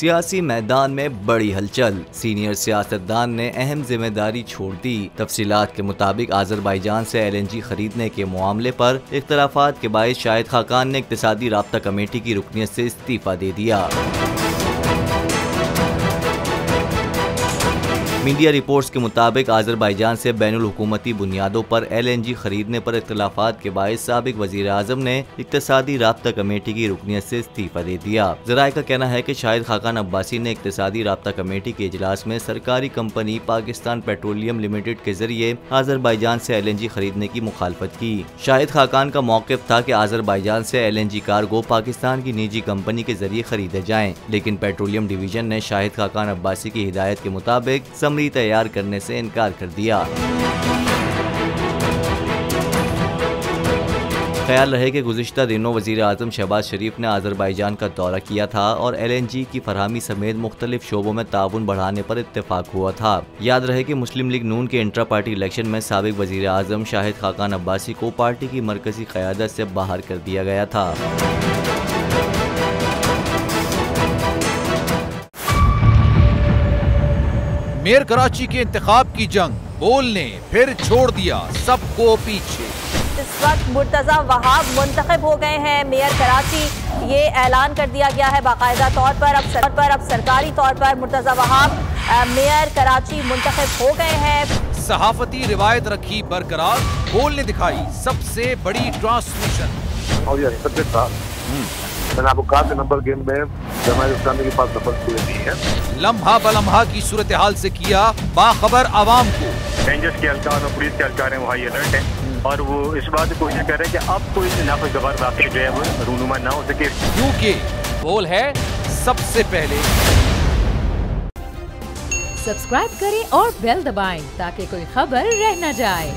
सियासी मैदान में बड़ी हलचल, सीनियर सियासतदान ने अहम जिम्मेदारी छोड़ दी। तफसीलात के मुताबिक आजरबाईजान से LNG खरीदने के मामले पर इख्तलाफात के बायस शाहिद खाकान ने इक़्तिसादी राब्ता कमेटी की रुकनियत से इस्तीफा दे दिया। मीडिया रिपोर्ट्स के मुताबिक आजरबाईजान से बैनुल हुकूमती बुनियादों पर LNG खरीदने पर इख्तलाफात के बायस साबिक वज़ीर आज़म ने इक़्तिसादी राब्ता कमेटी की रुकनियत से इस्तीफा दे दिया। ज़राए का कहना है कि शाहिद खाकान अब्बासी ने इक़्तिसादी राब्ता कमेटी के इजलास में सरकारी कंपनी पाकिस्तान पेट्रोलियम लिमिटेड के जरिए आजरबाईजान से LNG खरीदने की मुखालफत की। शाहिद खाकान का मौक़िफ़ था कि आजरबाईजान से LNG कार्गो पाकिस्तान की निजी कंपनी के जरिए खरीदे जाएँ, लेकिन पेट्रोलियम डिवीजन ने शाहिद खाकान अब्बासी की हिदायत के मुताबिक समरी तैयार करने से इनकार कर दिया। ख्याल रहे कि गुज़िश्ता दिनों वज़ीर आज़म शहबाज शरीफ ने आज़रबाईजान का दौरा किया था और LNG की फरहमी समेत मुख्तलिफ शोबों में ताउन बढ़ाने पर इत्तेफाक हुआ था। याद रहे कि मुस्लिम लीग नून के इंट्रा पार्टी इलेक्शन में साबिक वज़ीर आज़म शाहिद खाकान अब्बासी को पार्टी की मरकजी क़यादत से बाहर कर दिया गया था। मेयर कराची के इंतखाब की जंग, बोल ने फिर छोड़ दिया सबको पीछे। इस वक्त मुर्तजा वहाब मुंतखब हो गए हैं मेयर कराची, ये ऐलान कर दिया गया है बाकायदा तौर पर। अब सरकारी तौर पर मुर्तजा वहाब मेयर कराची मुंतखब हो गए हैं। सहाफती रिवायत रखी बरकरार, बोल ने दिखाई सबसे बड़ी ट्रांसमिशन। और ये नंबर गेम में के पास नहीं है। लम्हा बलम्हा की सूरत हाल से किया बाखबर आवाम को। रेंजर्स के अहलकार और पुलिस के अहलकार हैं, हाई अलर्ट हैं और वो इस बात को ये कह रहे हैं कि अब कोई नागवार वाक़ जो है वो रूनुमा ना हो सके, क्योंकि बोल है सबसे पहले। सब्सक्राइब करें और बेल दबाएं ताकि कोई खबर रह न जाए।